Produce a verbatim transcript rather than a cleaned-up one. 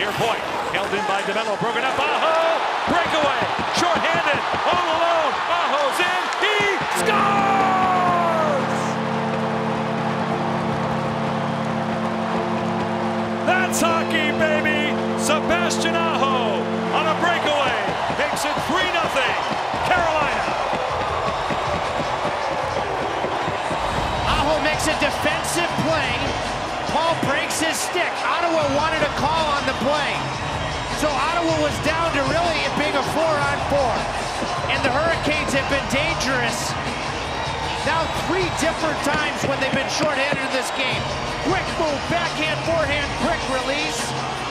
Near point. Held in by DeMello. Broken up. Aho! Breakaway! Shorthanded! All alone! Aho's in! He scores! That's hockey, baby! Sebastian Aho on a breakaway. Makes it three nothing. Carolina. Aho makes a defensive play. Paul breaks his stick. Ottawa wanted a call on the play. So Ottawa was down to really it being a four on four. And the Hurricanes have been dangerous now three different times when they've been shorthanded in this game. Quick move, backhand, forehand, quick release.